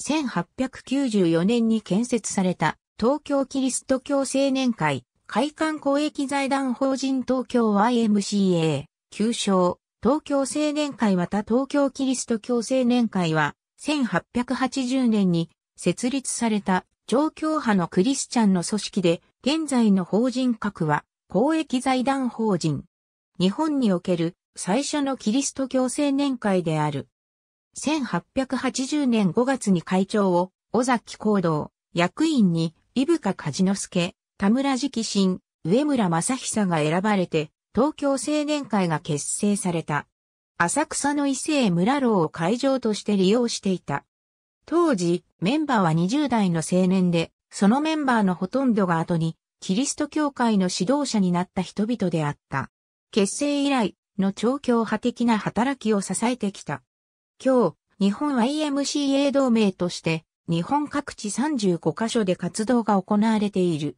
1894年に建設された東京キリスト教青年会、海関公益財団法人東京 YMCA、旧称、東京青年会また東京キリスト教青年会は、1880年に設立された正教派のクリスチャンの組織で、現在の法人格は公益財団法人。日本における最初のキリスト教青年会である。1880年5月に会長を尾崎弘道、役員に伊深梶之助、田村直信、上村正久が選ばれて東京青年会が結成された。浅草の伊勢村牢を会場として利用していた。当時、メンバーは20代の青年で、そのメンバーのほとんどが後にキリスト教会の指導者になった人々であった。結成以来の超教派的な働きを支えてきた。今日、日本 YMCA 同盟として、日本各地35カ所で活動が行われている。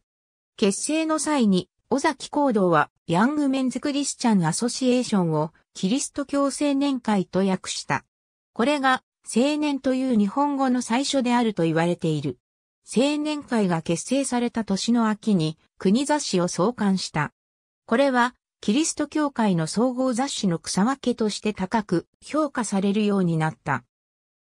結成の際に、尾崎弘道は、ヤングメンズクリスチャンアソシエーションを、キリスト教青年会と訳した。これが、青年という日本語の最初であると言われている。青年会が結成された年の秋に、国雑誌を創刊した。これは、キリスト教会の総合雑誌の草分けとして高く評価されるようになった。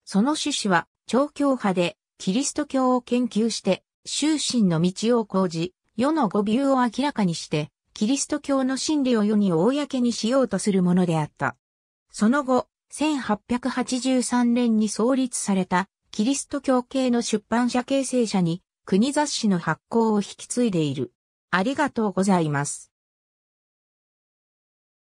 その趣旨は、超教派でキリスト教を研究して、修身の道を講じ、世の誤謬を明らかにして、キリスト教の真理を世に公にしようとするものであった。その後、1883年に創立された、キリスト教系の出版社形成者に、国雑誌の発行を引き継いでいる。ありがとうございます。